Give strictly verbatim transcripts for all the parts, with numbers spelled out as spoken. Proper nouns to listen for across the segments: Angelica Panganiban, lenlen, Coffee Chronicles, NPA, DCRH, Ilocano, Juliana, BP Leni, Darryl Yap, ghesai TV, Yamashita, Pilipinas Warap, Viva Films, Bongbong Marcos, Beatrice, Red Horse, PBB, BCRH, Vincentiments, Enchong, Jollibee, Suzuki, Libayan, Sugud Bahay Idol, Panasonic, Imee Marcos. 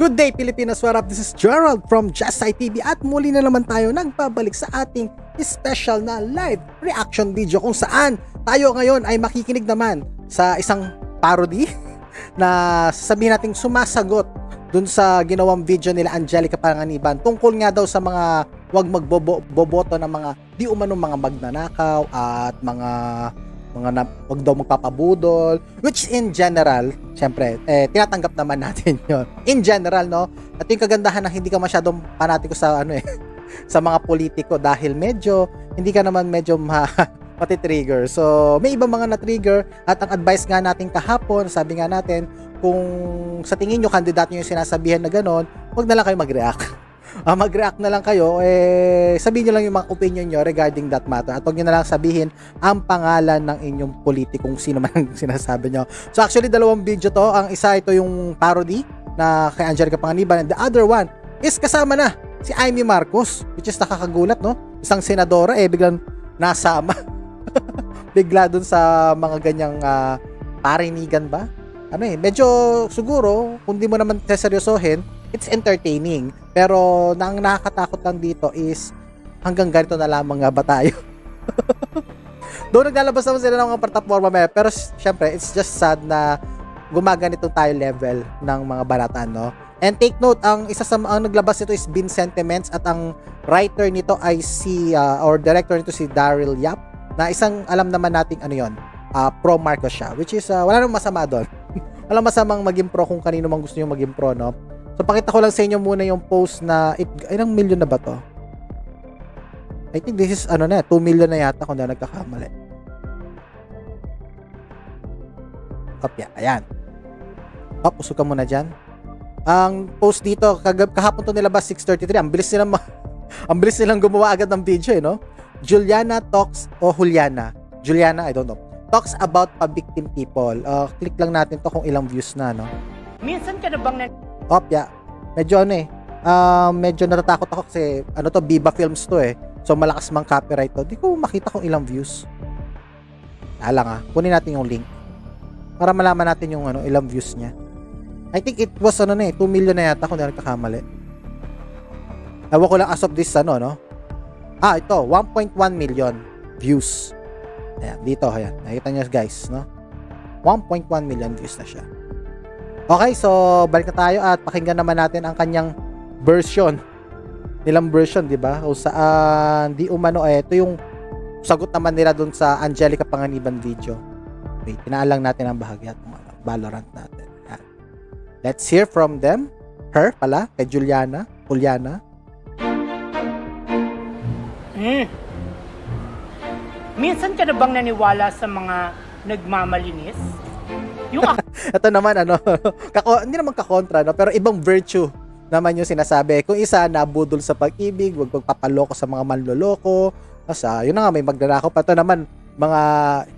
Good day Pilipinas Warap, this is Gerald from ghesai T V at muli na naman tayo nagbabalik sa ating special na live reaction video kung saan tayo ngayon ay makikinig naman sa isang parody na sasabihin nating sumasagot dun sa ginawang video nila Angelica Panganiban tungkol nga daw sa mga wag magboboto ng mga di umanong mga magnanakaw at mga mga na, wag daw magpapabudol, which in general syempre eh, tinatanggap naman natin yon in general, no? At yung kagandahan na hindi ka masyadong panatiko sa ano eh sa mga politiko dahil medyo hindi ka naman medyo ma matitrigger. So may ibang mga na-trigger at ang advice nga natin kahapon, sabi nga natin kung sa tingin nyo kandidato nyo yung sinasabihan na ganon, wag na lang kayo mag-react. Uh, mag-react na lang kayo, eh, sabihin nyo lang yung mga opinion nyo regarding that matter at huwag nyo na lang sabihin ang pangalan ng inyong politikong sino man ang sinasabi nyo. So actually dalawang video to, ang isa ito yung parody na kay Angelica Panganiban and the other one is kasama na si Imee Marcos, which is nakakagulat, no? Isang senadora eh biglang nasama bigla dun sa mga ganyang uh, parinigan ba? Ano eh, medyo siguro kung di mo naman seseryosohin, it's entertaining. Pero ang nakakatakot lang dito is hanggang ganito na lamang nga ba tayo? Doon naglalabas naman sila ng mga platforma, pero syempre it's just sad na gumaganito tayo level ng mga barataan, no? And take note, ang isa sa ang naglabas nito is Vincentiments at ang writer nito ay si uh, or director nito si Darryl Yap na isang alam naman nating ano yon, uh, pro Marcos siya, which is uh, wala namang masama doon. Walang masamang maging pro kung kanino man gusto niyo maging pro, no? So pakita ko lang sa inyo muna yung post na it, ilang million na ba to? I think this is ano na, two million na yata kung na nagkakamali. Up ya, ayan. Up, usog ka muna dyan. Ang post dito, kag kahapon to nilabas six thirty-three. Ang bilis nilang, ang bilis nilang gumawa agad ng video, eh, no? Juliana talks, o Juliana. Juliana, I don't know. Talks about pa-victim people. Uh, click lang natin to kung ilang views na, no? Minsan ka na bang nag... Op, yeah. Medyo ano eh. Uh, medyo natatakot ako kasi ano to, Viva Films to eh. So malakas mang copyright to. Di ko makita kung ilang views. Alang ah. Kunin natin yung link. Para malaman natin yung ano, ilang views niya. I think it was ano na eh. two million na yata kung na nagkakamali. Ewan ko lang as of this ano, no? Ah, ito. one point one million views. Ayan, dito. Ayan. Nakita nyo guys, no? one point one million views na siya. Okay, so balik na tayo at pakinggan naman natin ang kanyang version. Nilang version, di ba? O saan, di umano, eh, ito yung sagot naman nila dun sa Angelica Panganiban video. Okay, tinaalang natin ang bahagi at Valorant natin. Yan. Let's hear from them. Her pala, kay Juliana. Juliana. Mm. Minsan ka na bang naniwala sa mga nagmamalinis? Yung ito naman ano, kako, hindi naman kakontra, no? Pero ibang virtue naman yung sinasabi. Kung isa, nabudol sa pag-ibig, huwag magpapaloko sa mga manloloko. Asa, yun na nga, may magdanakaw pa. Ito naman, mga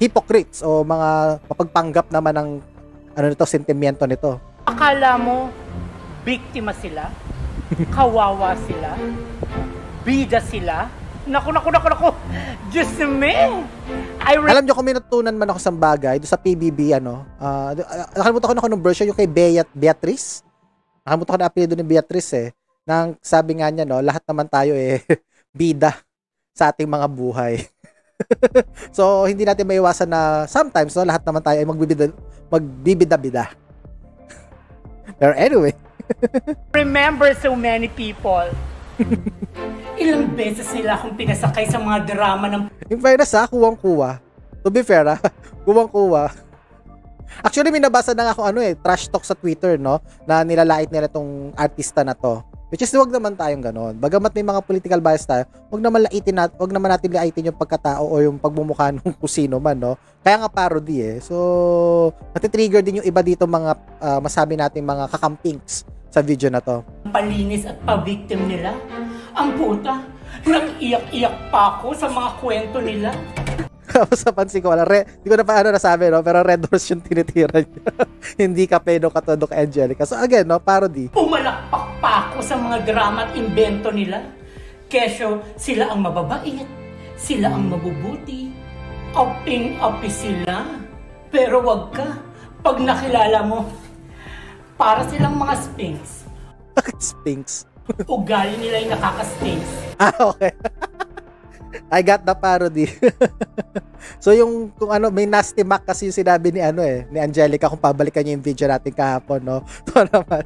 hypocrites o mga mapagpanggap naman ng ano nito, sentimiento nito. Akala mo, biktima sila, kawawa sila, bida sila. Naku, naku, naku, naku. Diyos me. Alam nyo kung may natutunan man ako sa bagay, doon sa P B B, ano, uh, nakalimutan ko na ako ng version, yung kay Beat Beatrice. Nakalimutan ko na apelido ni Beatrice, eh. Nang sabi nga niya, no, lahat naman tayo, eh, bida sa ating mga buhay. So, hindi natin maiwasan na sometimes, no, lahat naman tayo ay magbibida, magbibida-bida. Pero anyway. Remember so many people. Ilang beses nila akong pinasakay sa mga drama ng... In fairness ha, kuwang-kuwa. To be fair ha, kuwang-kuwa. Actually, may nabasa na nga ako ano eh, trash talk sa Twitter, no? Na nilalait nila itong artista na to. Which is, huwag naman tayong ganon. Bagamat may mga political bias tayo, huwag naman, laitin nat huwag naman natin laitin yung pagkatao o yung pagmumukha ng kusino man, no? Kaya nga parody eh. So, natitrigger din yung iba dito mga, uh, masabi natin mga kakampings sa video na to. Palinis at pa-victim nila. Ang puta, nag-iyak-iyak pa ako sa mga kwento nila. Sa pansin ko, wala, re, hindi ko na paano nasabi, no? Pero Red Horse yung tinitira niya. Hindi ka peno katodo ka Angelica. So again, no, parody. Pumalakpak pa ako sa mga drama at invento nila. Kesyo, sila ang mababait. Sila ang mabubuti. Aping-api sila. Pero wag ka, pag nakilala mo, para silang mga sphinx. Sphinx. Ugali nila yung nakaka-sphinx. Ah, okay. I got the parody. So yung kung ano, may nasty mac kasi yung sinabi ni ano eh, ni Angelica, kung pabalikan niyo yung video natin kahapon, no. To naman.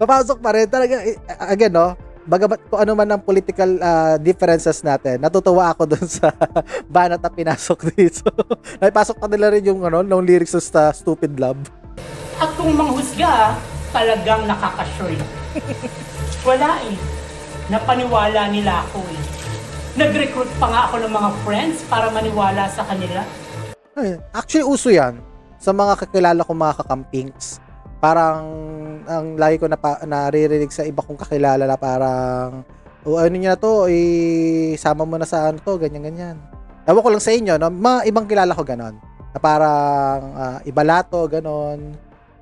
Papasok pa rin talaga again, no. Bagamat kung ano man ang political uh, differences natin, natutuwa ako dun sa banat na pinasok dito. Naipasok pa nila rin yung ano, long lyrics sa Stupid Love. At kung manghusga, talagang nakakasure. Wala eh. Napaniwala nila ako eh. Nag-recruit pa nga ako ng mga friends para maniwala sa kanila. Actually, uso yan. Sa mga kakilala kong mga kakampings, parang ang lagi ko na naririnig sa iba kong kakilala na parang, o oh, ano niya na to, isama mo na sa ano to, ganyan-ganyan. Ewan ko lang sa inyo, no? Mga ibang kilala ko ganon. Na parang uh, ibalato, ganon.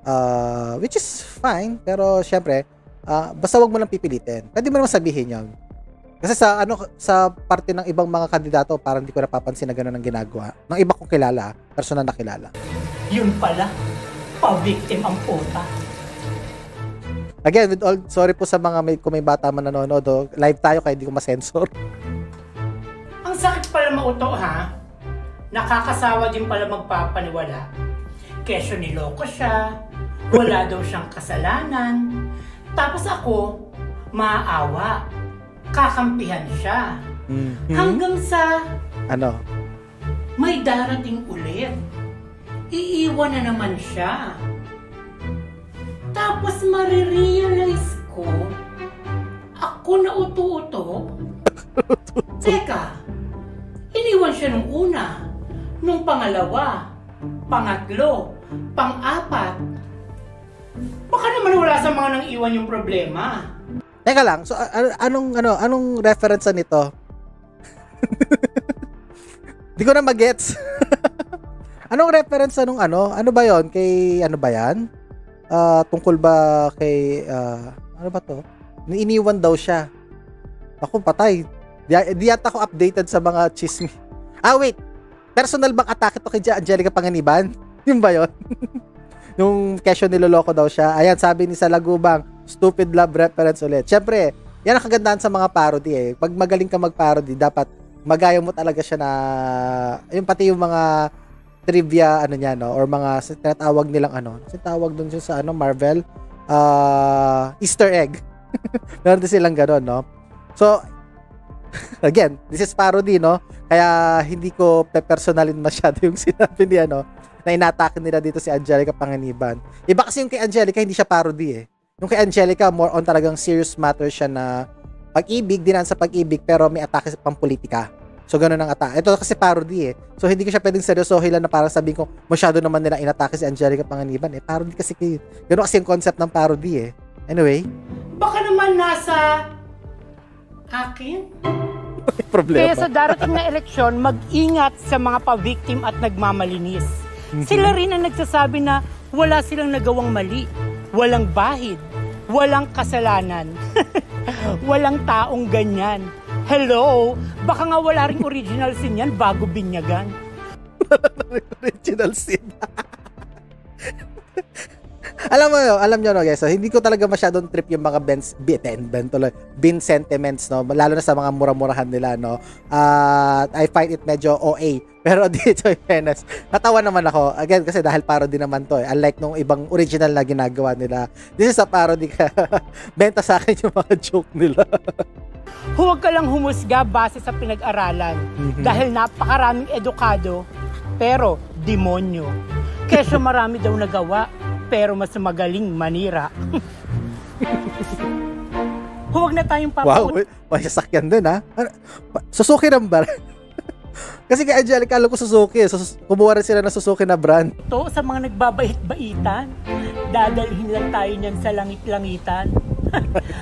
Uh, which is fine, pero syempre, uh, basta wag mo lang pipilitin. Pwede mo naman sabihin yun. Kasi sa ano sa parte ng ibang mga kandidato, parang hindi ko napapansin na gano'n ang ginagawa. Ng iba kong kilala, personal na kilala. Yun pala, pa-victim ang puta. Again, with all, sorry po sa mga may, kung may bata man nanonood, oh, live tayo kaya hindi ko masensor. Ang sakit pala mauto ha, nakakasawa din pala magpapaniwala. Kesyo niloko siya, wala daw siyang kasalanan, tapos ako, maawa. Kakampihan siya. Mm-hmm. Hanggang sa ano? May darating ulit. Iiwan na naman siya. Tapos marirealize ko ako na uto-uto. Teka, iniwan siya nung una, nung pangalawa, pangatlo, pang-apat. Baka naman wala sa mga nang iwan yung problema. Teka lang, so anong ano anong reference nito? Di ko na magets. Anong reference nung ano? Ano ba 'yon? Kay ano ba 'yan? Uh, tungkol ba kay uh, ano ba 'to? Iniwan daw siya. Ako patay. Di, di yata ako updated sa mga chismis. Ah wait. Personal bang atake to kay Angelica Panganiban? Yung ba 'yon? Yung kesyo niloloko daw siya. Ayan, sabi ni Salagubang, Stupid Love reference ulit. Siyempre, yan ang kagandahan sa mga parody eh. Pag magaling ka mag-parody, dapat magayaw mo talaga siya na yung pati yung mga trivia ano niya, no? Or mga tinatawag nilang ano. Sinatawag doon siya sa ano, Marvel. Uh, Easter egg. Meron din silang gano'n, no? So, again, this is parody, no? Kaya hindi ko pe-personalin masyado yung sinabi niya, no? Na inatake nila dito si Angelica Panganiban. Iba kasi yung kay Angelica, hindi siya parody eh. Nung kay Angelica, more on talagang serious matter siya na pag-ibig, dinaan sa pag-ibig, pero may atake sa pampolitika. So, ganun ang atake. Ito kasi parody eh. So, hindi ko siya pwedeng seryosohin lang na parang sabihin ko, masyado naman nila inatake si Angelica Panganiban eh. Parody kasi kayo. Ganun kasi yung concept ng parody eh. Anyway. Baka naman nasa akin? May problema. Kaya sa darating na eleksyon, mag-ingat sa mga pa-victim at nagmamalinis. Sila rin ang nagsasabi na wala silang nagawang mali. Walang bahid, walang kasalanan, walang taong ganyan. Hello, baka nga wala ring original sin yan bago binyagan. Original sin. Alam mo, alam nyo no guys, so, hindi ko talaga masyadong trip yung mga Vincentiments, no? Lalo na sa mga mura-murahan nila, no? Uh, I find it medyo O A. Pero dito, in fairness, natawa naman ako. Again, kasi dahil parody naman to eh. Unlike nung ibang original na ginagawa nila. This is a parody ka. Benta sa akin yung mga joke nila. Huwag ka lang humusga base sa pinag-aralan. Mm-hmm. Dahil napakaraming edukado, pero demonyo. Kesyo marami daw nagawa. Pero mas magaling manira. Huwag na tayong papaut. Wow, may sasakyan din ha. Suzuki ng bar. Kasi kay Angelica, alam ko Suzuki. Sus kumuha rin sila ng Suzuki na brand. Ito, sa mga nagbabait-baitan, dadalhin lang tayo niyan sa langit-langitan.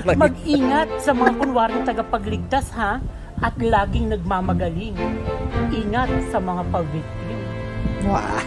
Mag-ingat sa mga kunwaring tagapagligtas ha, at laging nagmamagaling. Ingat sa mga pag-victim. Wow.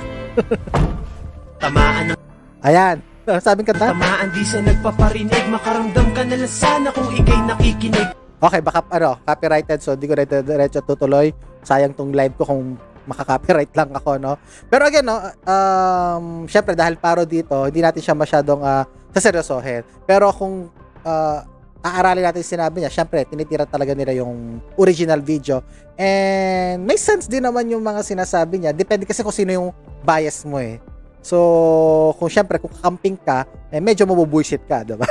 Tamaan ng... Ayan, sabing kanta. Tamaan di siya nagpaparinig, makaramdam ka na lang sana kung ikay nakikinig. Okay, baka ano, copyrighted, so di ko dito diretso tutuloy. Sayang tong live ko kung makaka-copyright lang ako, no. Pero again, no, um syempre dahil paro dito, hindi natin siya masyadong uh, saseryosohin. Pero kung uh, aaralin natin sinabi niya. Syempre, tinitira talaga nila yung original video. And may sense din naman yung mga sinasabi niya. Depende kasi kung sino yung bias mo eh. So, kung syempre, kung kakamping ka, eh, medyo mabubullshit ka, diba?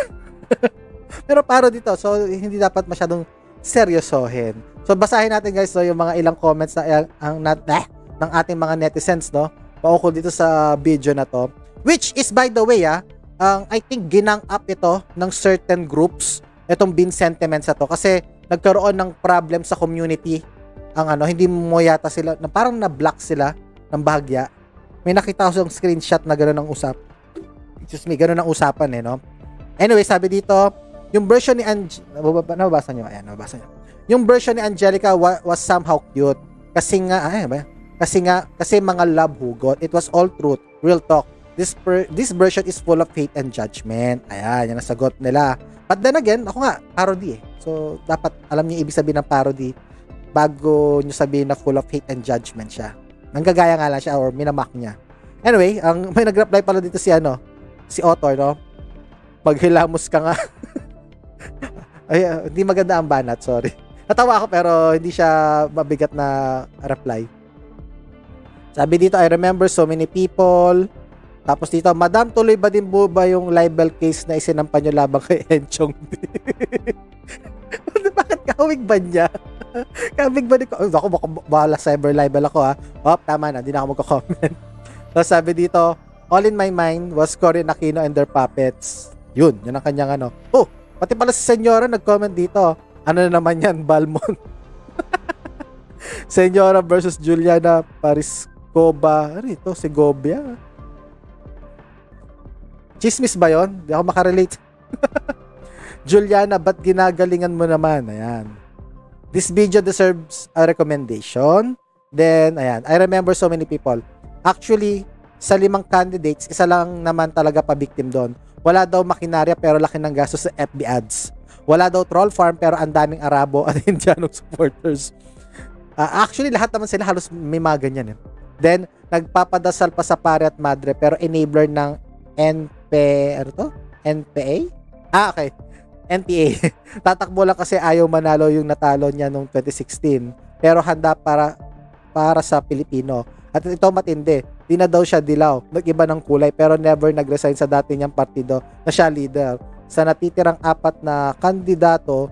Pero paro dito, so hindi dapat masyadong seryosohin. So, basahin natin guys, no, yung mga ilang comments na, eh, ang, na, eh, ng ating mga netizens, no? Paukol dito sa video na to. Which is, by the way, ah, um, I think ginang up ito ng certain groups itong Vincentiments na to kasi nagkaroon ng problem sa community ang ano, hindi mo yata sila na parang na-block sila ng bahagya. May nakita ko yung screenshot na gano'n ang usap. Excuse me, gano'n ang usapan eh, no? Anyway, sabi dito, yung version ni Ange... Nababasa nyo? Ayan, nababasa nyo. Yung version ni Angelica wa was somehow cute. Kasi nga, ay, ba? Kasi nga, kasi mga love hugot. It was all truth, real talk. This, per, this version is full of hate and judgment. Ayan, yan ang sagot nila. But then again, ako nga, parody eh. So, dapat alam niyo ibig sabihin ng parody bago niyo sabihin na full of hate and judgment siya. Nanggagaya nga lang siya or minamak niya. Anyway, ang may nag-reply pala dito si ano, si author, no? Paghilamos ka nga. Ay, uh, hindi maganda ang banat, sorry. Natawa ako pero hindi siya mabigat na reply. Sabi dito, I remember so many people. Tapos dito, Madam, tuloy ba din po ba yung libel case na isinampan nyo labang kay Enchong? Bakit kawig ba niya? Kawig ba niya? Ako, baka bahala cyber libel ako ha. Oh, tama na. Hindi na ako magka-comment. So, sabi dito, all in my mind was Corin Aquino and their puppets. Yun. Yun ang kanyang ano. Oh, pati pala si Senyora nag-comment dito. Ano na naman yan, Balmon? Senyora versus Juliana Pariscoba. Ano ito? Segovia? Chismis ba yun? Hindi ako makarelate. Juliana, ba't ginagalingan mo naman? Ayan. This video deserves a recommendation. Then, ayan. I remember so many people. Actually, sa limang candidates, isa lang naman talaga pa-victim doon. Wala daw makinarya pero laki ng gasto sa F B ads. Wala daw troll farm pero ang daming Arabo at Indianong supporters. Uh, actually, lahat naman sila halos may mga ganyan. Eh. Then, nagpapadasal pa sa pare at madre pero enabler ng N P A? Ah, okay. N P A. Tatakbo lang kasi ayaw manalo yung natalo niya noong twenty sixteen. Pero handa para para sa Pilipino. At ito matindi. Di na daw siya dilaw. Nag-iba ng kulay pero never nag-resign sa dati niyang partido na siya leader. Sa natitirang apat na kandidato,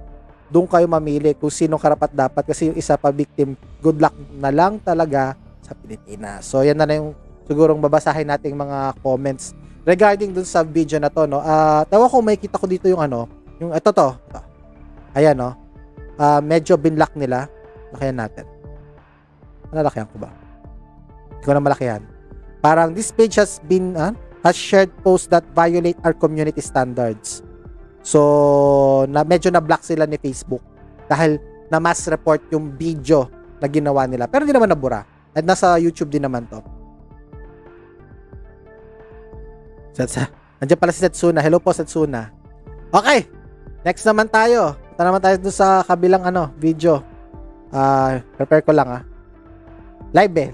doon kayo mamili kung sino karapat dapat kasi yung isa pa victim. Good luck na lang talaga sa Pilipinas. So, yan na na yung sigurong babasahin nating mga comments regarding dun sa video na to, no? Uh, tawa ko, may kita ko dito yung ano, yung ito to. Ito. Ayan, no? Uh, medyo binlock nila. Lakihan natin. Ano lakihan ko ba? Hindi ko na malakihan. Parang, this page has been, uh, has shared posts that violate our community standards. So, na, medyo na-block sila ni Facebook dahil na-mass report yung video na ginawa nila. Pero hindi naman nabura. At nasa YouTube din naman to. Nandiyan pala si Setsuna. Hello po, Setsuna. Okay. Next naman tayo. Ito naman tayo doon sa kabilang ano, video. Uh, prepare ko lang ah. Live eh.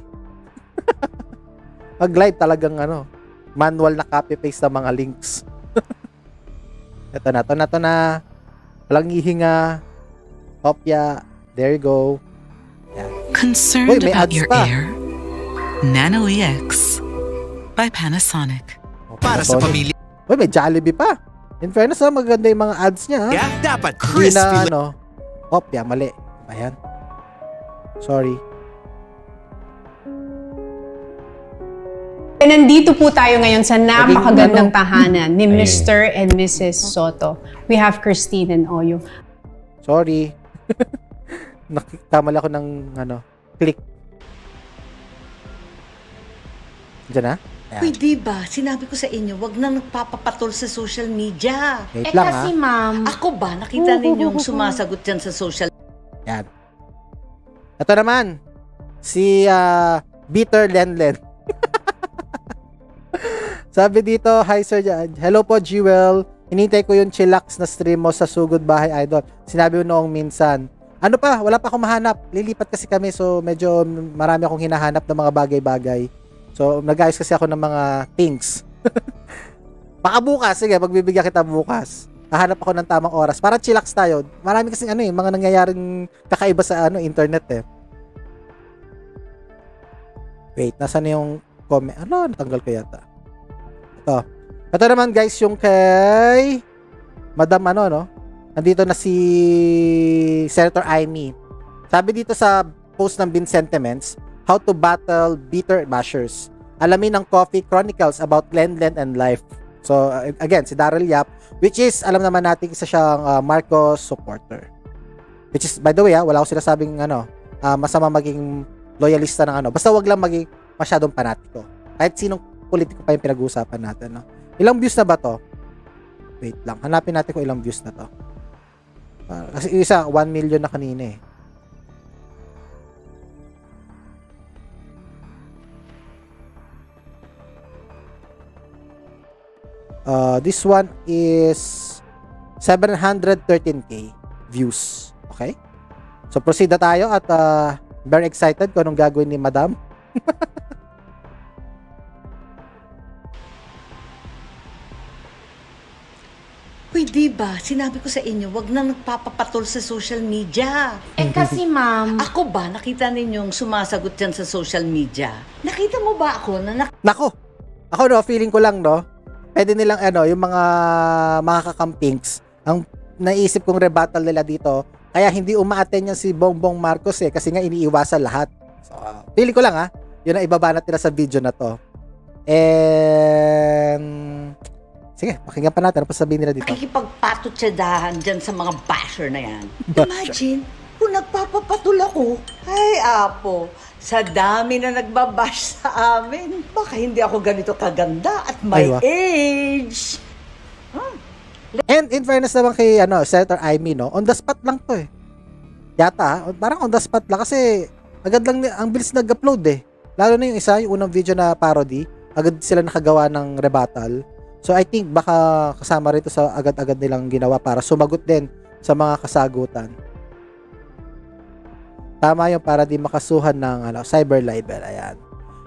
Pag live talagang ano, manual na copy-paste ng mga links. Ito na, ito na, ito na. Walang ihinga. Kopya. There you go. Yeah. Concerned Uy, about your pa. Air? Nano E X by Panasonic. Para sa pamilya. Uy, may Jollibee pa. In fairness, ha, maganda yung mga ads niya. Ha? Yeah, dapat crispy. Na, ano. Op, yeah, mali. Ayan. Sorry. And nandito po tayo ngayon sa napakagandang tahanan ni Mister Ay. and Missus Soto. We have Christine and Oyo. Sorry. Nakitama lang ako ng ano, click. Diyan na? Uy, diba? Sinabi ko sa inyo, wag na nagpapapatol sa social media. Wait eh lang, kasi ma'am. Ako ba? Nakita ninyong sumasagot dyan sa social media. Yan. Ito naman, si uh, Bitter Lenlen. Sabi dito, hi sir, hello po Jewel. Hinintay ko yung chillax na stream mo sa Sugud Bahay Idol. Sinabi mo noong minsan. Ano pa? Wala pa akong mahanap. Lilipat kasi kami so medyo marami akong hinahanap ng mga bagay-bagay. So, nag-ayos kasi ako ng mga things. Baka bukas. Sige, pagbibigyan kita bukas. hahanap ako ng tamang oras para chillax tayo. Marami kasi ano eh, mga nangyayaring kakaiba sa ano internet eh. Wait, nasaan na yung comment? Ano, natanggal ko yata. Ito. Ito naman guys, yung kay Madam ano, no? Nandito na si Senator Imee. Sabi dito sa post ng Vincentiments, how to battle bitter bashers. Alamin ang Coffee Chronicles about Glenland and life. So, again, si Darryl Yap, which is, alam naman natin, isa siyang uh, Marcos supporter. Which is, by the way, ha, wala ko sinasabing ano, uh, masama maging loyalista ng ano. Basta wag lang maging masyadong panatiko. Kahit sinong politiko pa yung pinag-uusapan natin. No? Ilang views na ba to? Wait lang. Hanapin natin kung ilang views na to. Uh, kasi isa, one million na kanina eh. Uh, this one is seven hundred thirteen K views. Okay? So, proceed na tayo at uh, very excited kung anong gagawin ni Madam. Uy, diba? Sinabi ko sa inyo, wag na nagpapapatol sa social media. Eh kasi, ma'am... Ako ba? Nakita ninyong sumasagot dyan sa social media? Nakita mo ba ako na... Nak Nako! Ako, no? Feeling ko lang, no? Pwede nilang, ano, yung mga makakakampings. Ang naisip kong rebattle nila dito, kaya hindi umaaten yan si Bongbong Marcos, eh. Kasi nga, iniiwasan lahat. So, uh, feeling ko lang, ha? Yun ang ibaba natin sa video na to. And... Sige, pakinggan pa natin. Ano pa sabihin nila dito? Pakikipagpatutsadahan dyan sa mga basher na yan. Basher. Imagine, kung nagpapapatul ako, ay, apo, sa dami na nagbabash sa amin. Baka hindi ako ganito kaganda at my Aywa. age. Huh? And in fairness naman kay ano, Senator Imee, no, on the spot lang to eh. Yata, parang on the spot lang kasi agad lang, ang bilis nag-upload eh. Lalo na yung isa, yung unang video na parody, agad sila nakagawa ng rebuttal. So, I think baka kasama rito sa agad-agad nilang ginawa para sumagot din sa mga kasagutan. Tama yung para di makasuhan ng ano, cyber libel. Ayan.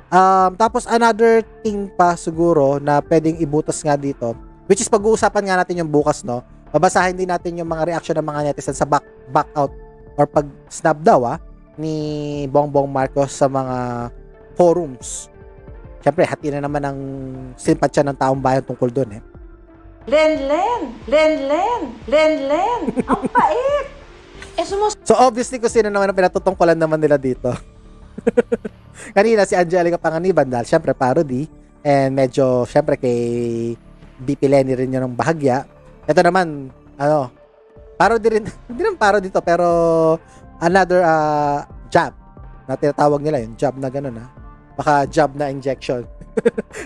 Um, tapos, another thing pa siguro na pwedeng ibutas nga dito, which is pag-uusapan nga natin yung bukas, no? Babasahin din natin yung mga reaction ng mga netizens sa back, back out or pag-snap daw, ah, ni Bongbong Marcos sa mga forums. Siyempre, hati na naman ang simpatsya ng taong bayan tungkol doon eh. Len-len! Len-len! Len-len! Ang pait! Eh, sumus- so, obviously, kung sino naman ang pinatutungkulan naman nila dito. Kanina, si Angelica Panganiban dahil siyempre parody. And medyo, siyempre, kay B P Leni rin yun ang bahagya. Ito naman, ano, parody rin. Hindi naman parody dito, pero another uh, job na tinatawag nila yun. Job na ganun, ha? Baka job na injection.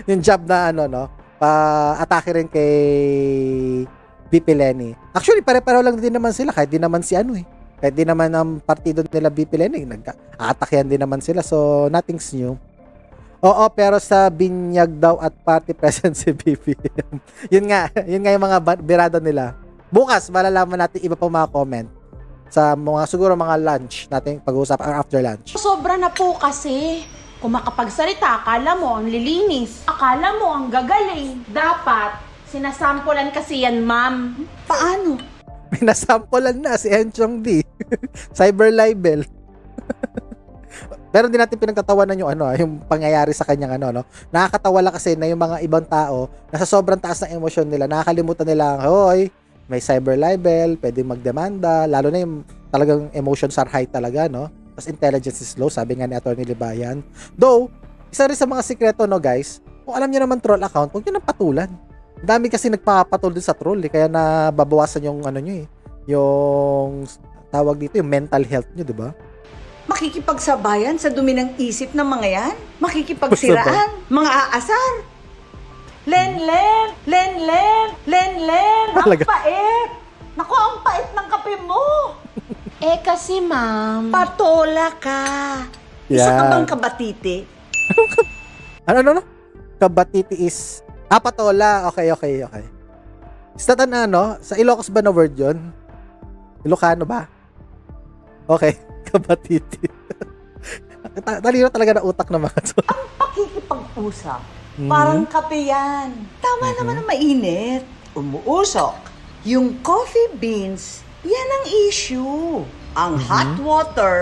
Yung job na ano, no? Pa-atake rin kay B P Leni. Actually, pare-pareho lang din naman sila. Kahit di naman si ano eh. Kahit di naman ang partido nila B P Leni. Nag-aatakehan din naman sila. So, nothing's new. Oo, pero sa binyag daw at party present si B P. Yun nga. Yun nga yung mga birada nila. Bukas, malalaman natin iba pa mga comment. Sa mga, siguro mga lunch natin pag-uusapan or after lunch. Sobra na po kasi... Kung makapagsalita, akala mo ang lilinis. Akala mo ang gagaling. Dapat, sinasampulan kasi yan, ma'am. Paano? May nasampulan na si Enchong D. Cyber libel. Pero hindi natin pinagtatawanan yung, ano, yung pangyayari sa kanyang ano. No? Nakakatawa lang kasi na yung mga ibang tao, nasa sobrang taas ng emosyon nila, nakakalimutan nila, hoy, may cyber libel, pwede magdemanda. Lalo na yung talagang emotions are high talaga, no? Tapos intelligence is low, sabi nga ni Atty. Libayan. Though, isa rin sa mga sikreto, no guys, kung alam nyo naman troll account, huwag nyo nang patulan. Dami kasi nagpapatol din sa troll, eh, kaya nababawasan yung ano nyo eh, yung tawag dito, yung mental health nyo, di ba? Makikipagsabayan sa dumi ng isip ng mga yan? Makikipagsiraan? Mga aasar? Len-len! Len-len! Len-len! Ang pait! Naku, ang pait ng kape mo! Eh kasi, ma'am... Patola ka! Yeah. Isa ka bang kabatiti? ano, ano, ano? Kabatiti is... Ah, patola! Okay, okay, okay. Is that an, ano? Sa Ilocos ba na word yun? Ilocano ba? Okay, kabatiti. Talino talaga na utak na mga to. Ang pakikipag-usap, mm -hmm. parang kape yan. Tama mm -hmm. naman ang mainit. Umuusok. Yung coffee beans, yan ang issue. Ang mm-hmm. hot water,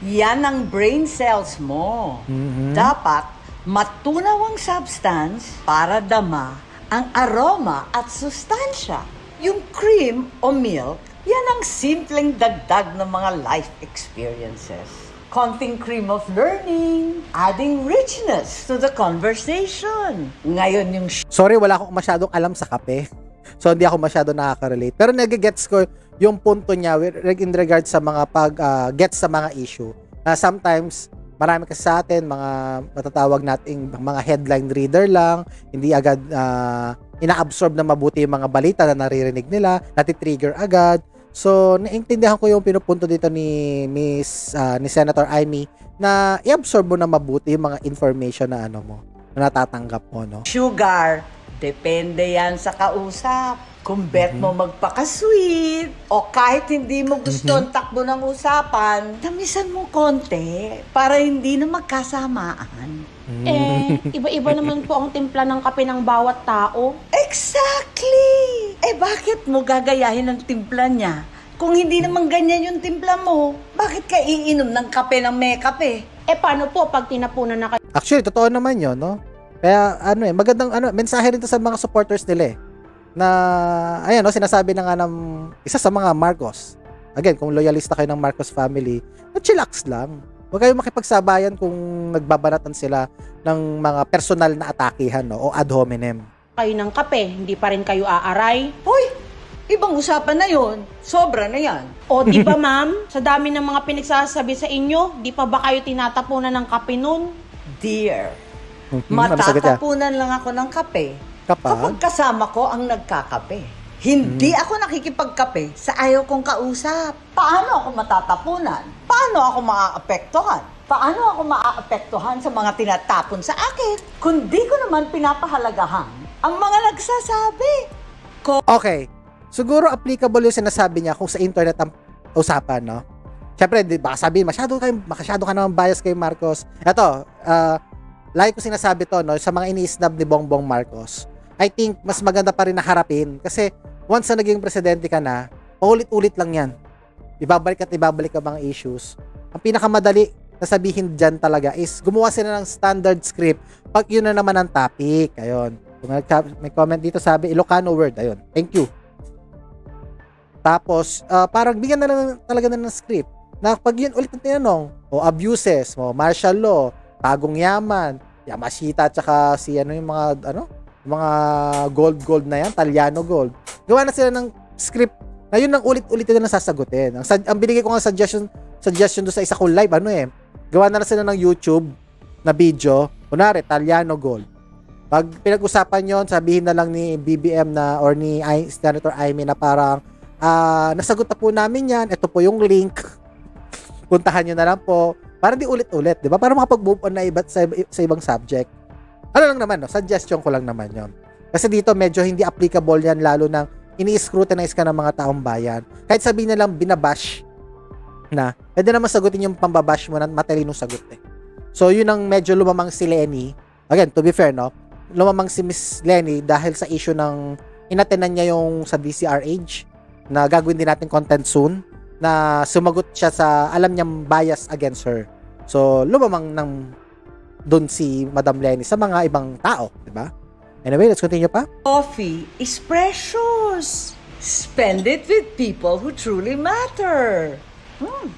yan ang brain cells mo. Mm-hmm. Dapat matunaw ang substance para dama ang aroma at sustansya. Yung cream o milk, yan ang simpleng dagdag ng mga life experiences. Konting cream of learning, adding richness to the conversation. Ngayon yung... Sorry, wala akong masyadong alam sa kape. So, hindi ako masyado nakaka-relate. Pero nag-gets ko yung punto niya in regards sa mga pag-gets uh, sa mga issue. Uh, sometimes, marami kasi sa atin, mga matatawag nating mga headline reader lang, hindi agad uh, ina-absorb na mabuti yung mga balita na naririnig nila, natitrigger agad. So, naintindihan ko yung pinupunto dito ni Miss uh, ni Senator Imee na i-absorb mo na mabuti yung mga information na ano mo, na natatanggap mo, no? Sugar. Depende yan sa kausap. Kung bet mm-hmm. mo magpaka-sweet o kahit hindi mo gusto mm-hmm. ang takbo ng usapan, tamisan mo konti para hindi na magkasamaan. Mm-hmm. Eh, iba-iba naman po ang timpla ng kape ng bawat tao. Exactly! Eh, bakit mo gagayahin ang timpla niya? Kung hindi naman ganyan yung timpla mo, bakit ka iinom ng kape ng may kape? Eh, paano po pag tinapunan na kayo? Actually, totoo naman yun, no? Kaya ano eh, magandang ano, mensahe rin to sa mga supporters nila eh, na ayan no, sinasabi na nga ng isa sa mga Marcos. Again, kung loyalista kayo ng Marcos family, chillax lang. Huwag kayong makipagsabayan kung nagbabanatan sila ng mga personal na atakihan, no, o ad hominem. Kayo ng kape, hindi pa rin kayo aaray. Hoy! Ibang usapan na yon. Sobra na yan. O di ba ma'am, sa dami ng mga pinagsasabi sa inyo, di pa ba kayo tinatapunan ng kape nun? Dear, matatapunan lang ako ng kape kapag? kapag kasama ko ang nagkakape. Hindi hmm. ako nakikipagkape sa ayaw kong kausap. Paano ako matatapunan? Paano ako maaapektuhan? Paano ako maaapektuhan sa mga tinatapon sa akin? Kundi ko naman pinapahalagahan ang mga nagsasabi. Ko okay. Siguro applicable yung sinasabi niya kung sa internet ang usapan, no? Siyempre, baka sabihin, masyado, kayo, masyado ka naman bias kay Marcos. Ito, ah, uh, lagi ko sinasabi to, no, sa mga ini-snub ni Bongbong Marcos, I think mas maganda pa rin na harapin. Kasi once na naging presidente ka na, paulit-ulit lang yan. Ibabalik at ibabalik ang mga issues. Ang pinakamadali na sabihin dyan talaga is gumawa sila ng standard script pag yun na naman ang topic. Ayun. May comment dito sabi, Ilocano word. Ayun. Thank you. Tapos, uh, parang bigyan na lang talaga na ng script na pag yun ulit ang tinanong, o abuses, o martial law, Tagong Yaman, Yamashita, tsaka si ano yung mga, ano, yung mga gold-gold na yan, Taliano gold. Gawa na sila ng script na yun ang ulit-ulit na sasagutin. Ang, ang binigay ko nga suggestion, suggestion doon sa isa kong live, ano eh, gawa na, na sila ng YouTube na video, kunwari, Taliano gold. Pag pinag-usapan yon, sabihin na lang ni B B M na, or ni I, Senator Imee na parang, uh, nasagot na po namin yan, ito po yung link, puntahan nyo na lang po. Para di ulit-ulit, di ba? Para makapag-move on na iba, sa, sa ibang subject. Ano lang naman, no? Suggestion ko lang naman yon. Kasi dito, medyo hindi applicable yan, lalo nang ini-scrutinize ka ng mga taong bayan. Kahit sabihin na lang, binabash na, pwede naman sagutin yung pambabash mo na matalinong sagot eh. So, yun ang medyo lumamang si Leni. Again, to be fair, no? Lumamang si Miss Leni dahil sa issue ng inatenan niya yung sa B C R H na gagawin din natin content soon, na sumagot siya sa alam niyang bias against her. So, lumamang ng doon si Madam Leni sa mga ibang tao, di ba? Anyway, let's continue pa. Coffee is precious. Spend it with people who truly matter. Hmm.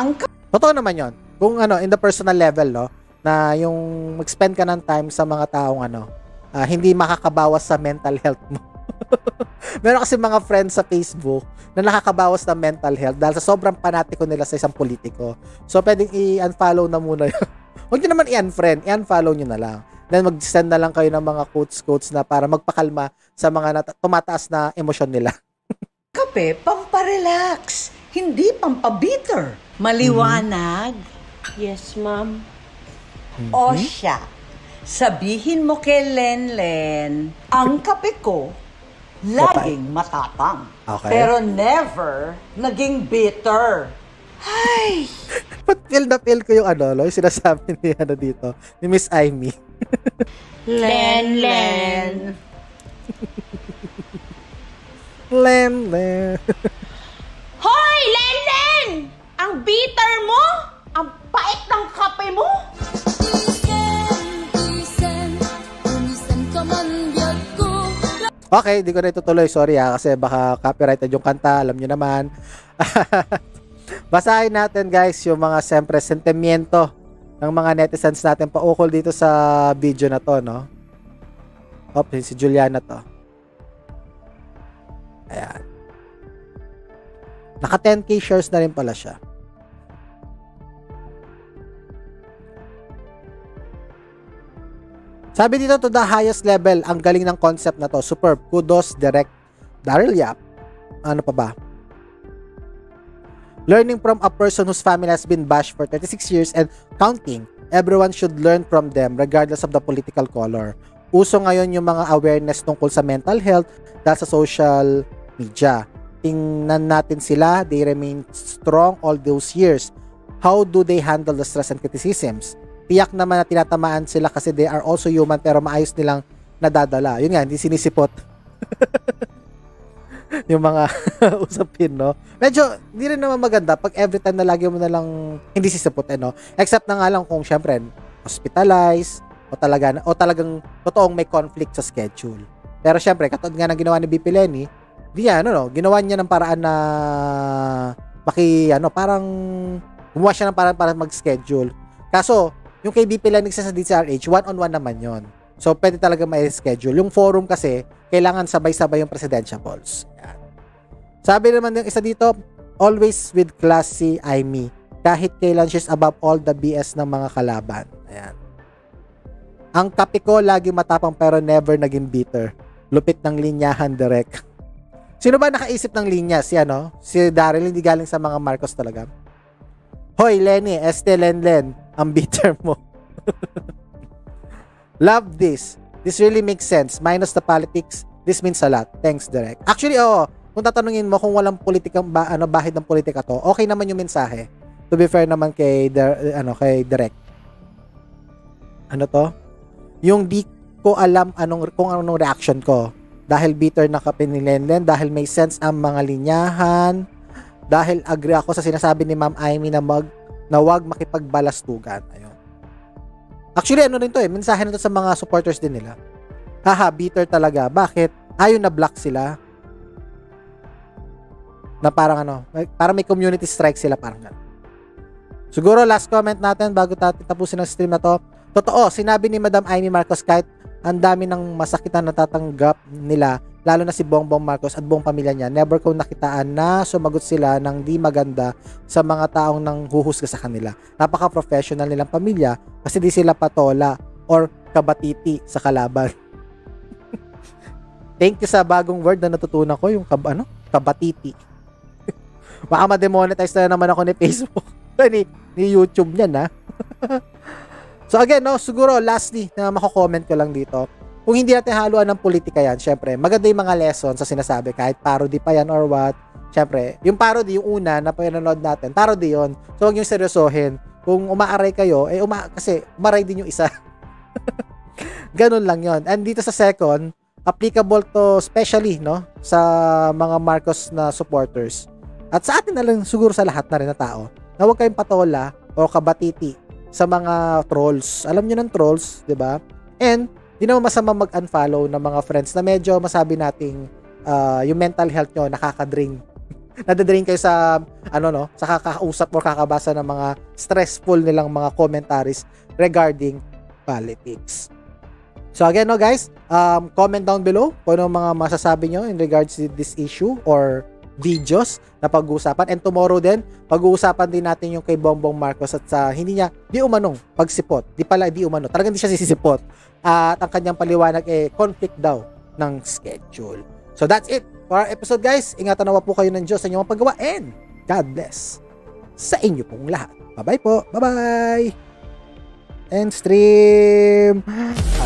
Ang totoo naman yon. Kung ano, in the personal level, no, na yung mag-spend ka ng time sa mga taong ano, uh, hindi makakabawas sa mental health mo. Meron kasi mga friends sa Facebook na nakakabawas ng mental health dahil sa sobrang panatiko nila sa isang politiko. So, pwedeng i-unfollow na muna yun. Huwag nyo naman i-unfriend, i-unfollow nyo na lang. Then, mag-send na lang kayo ng mga quotes-quotes na para magpakalma sa mga tumataas na emosyon nila. Kape, pamparelax. Hindi pampabitter. Maliwanag. Mm-hmm. Yes, ma'am. Mm-hmm. O siya, sabihin mo kay Lenlen, ang kape ko, laging matapang. Okay. Pero never naging bitter. Ay! But feel na feel ko yung ano, lo, yung sinasabi ni ano dito, ni Miss Imee. Len, Len. Len Len. Hoy, Len Len! Ang bitter mo! Ang pait ng kape mo! Okay, di ko na itutuloy. Sorry ha, kasi baka copyrighted yung kanta. Alam nyo naman. Basahin natin guys yung mga siyempre sentimiento ng mga netizens natin paukol dito sa video na to, no? Hop, si Juliana to. Ayan. Naka ten K shares na rin pala siya. Sabi dito, to the highest level, ang galing ng concept na to. Superb. Kudos, direct. Darryl Yap. Ano pa ba? Learning from a person whose family has been bashed for thirty-six years and counting, everyone should learn from them regardless of the political color. Uso ngayon yung mga awareness tungkol sa mental health dahil sa social media. Tingnan natin sila, they remain strong all those years. How do they handle the stress and criticisms? Tiyak naman na tinatamaan sila kasi they are also human pero maayos nilang nadadala. Yun nga, hindi sinisipot. Yung mga usapin, no? Medyo, hindi rin naman maganda pag every time na lagi mo na lang hindi sisiputin, no? Except na nga lang kung, syempre, hospitalized o, talaga, o talagang totoong may conflict sa schedule. Pero, syempre, katulad nga ng ginawa ni B P Leni, di yan, ano, no? Ginawa niya ng paraan na maki, ano, parang gumawa siya ng paraan para mag-schedule. Kaso, yung kay B P Leni sa D C R H, one-on-one naman yon. So, pwede talaga ma-schedule. Yung forum kasi, kailangan sabay-sabay yung presidential polls. Yan. Sabi naman yung isa dito, always with class si Imee. Kahit kailan she's above all the B S ng mga kalaban. Ayan. Ang kape ko lagi matapang pero never naging bitter. Lupit ng linyahan direct. Sino ba nakaisip ng linya? Si ano? Si Darryl, hindi galing sa mga Marcos talaga. Hoy, Lenny, este Lenlen, ang bitter mo. Love this. This really makes sense. Minus the politics, this means a lot. Thanks, Direk. Actually, oo. Kung tatanungin mo kung walang politikang ba, ano, bahid ng politika to, okay naman yung mensahe. To be fair naman kay, der, ano, kay Direk. Ano to? Yung di ko alam anong, kung anong reaction ko. Dahil bitter na kape ni Lenlen, dahil may sense ang mga linyahan, dahil agree ako sa sinasabi ni Ma'am Imee na, mag, na wag makipagbalastugan. Ayun. Actually, ano rin to eh, mensahe na to sa mga supporters din nila. Haha, bitter talaga. Bakit? Ayaw na block sila. Na parang ano, parang may community strike sila, parang gano'n. Siguro, last comment natin bago tapusin ang stream na to. Totoo, sinabi ni Madam Imee Marcos kahit ang dami ng masakitan na natatanggap nila, lalo na si Bongbong Marcos at buong pamilya niya, never ko nakitaan na sumagot sila ng di maganda sa mga taong nanghuhusga sa kanila. Napaka-professional nilang pamilya kasi di sila patola or kabatiti sa kalaban. Thank you sa bagong word na natutunan ko, yung kab ano? Kabatiti. Baka ma-demonetize na naman ako ni Facebook. ni, ni YouTube niya na. So again, no, siguro lastly na mako-comment ko lang dito. Kung hindi natin haluan ng politika yan, syempre, maganda yung mga lessons sa sinasabi kahit parody pa yan or what. Syempre, yung parody yung una na pinanood natin, parody yun. So huwag yung seryosohin. Kung umaaray kayo, eh uma kasi umaray din yung isa. Ganun lang yon. And dito sa second, applicable to especially, no, sa mga Marcos na supporters. At sa atin na lang siguro sa lahat na rin na tao. Na huwag kayong patola o kabatiti sa mga trolls. Alam nyo ng trolls, di ba? And, di naman masama mag-unfollow ng mga friends na medyo masabi nating uh, yung mental health nyo, nakaka-drain. Nadadrain kayo sa, ano no, sa kakausap o kakabasa ng mga stressful nilang mga commentaries regarding politics. So again, no guys, um, comment down below kung ano mga masasabi nyo in regards to this issue or videos na pag-uusapan. And tomorrow din, pag-uusapan din natin yung kay Bongbong Marcos at sa, hindi niya, di umanong pagsipot. Di pala, di umano. Talagang di siya sisipot. Uh, at ang kanyang paliwanag eh, conflict daw ng schedule. So that's it for our episode guys. Ingatan nawa po kayo ng Diyos sa inyong paggawa and God bless sa inyo pong lahat. Bye-bye po. Bye-bye. And stream.